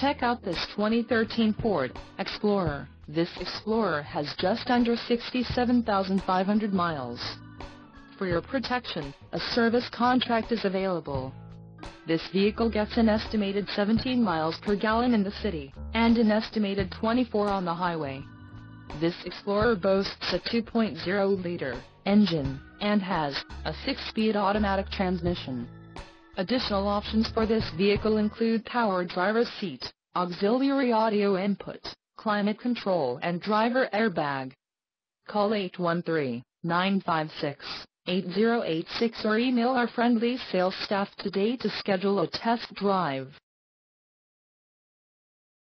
Check out this 2013 Ford Explorer. This Explorer has just under 67,500 miles. For your protection, a service contract is available. This vehicle gets an estimated 17 miles per gallon in the city, and an estimated 24 on the highway. This Explorer boasts a 2.0-liter engine, and has a 6-speed automatic transmission. Additional options for this vehicle include power driver's seat, auxiliary audio input, climate control and driver airbag. Call 813-956-8086 or email our friendly sales staff today to schedule a test drive.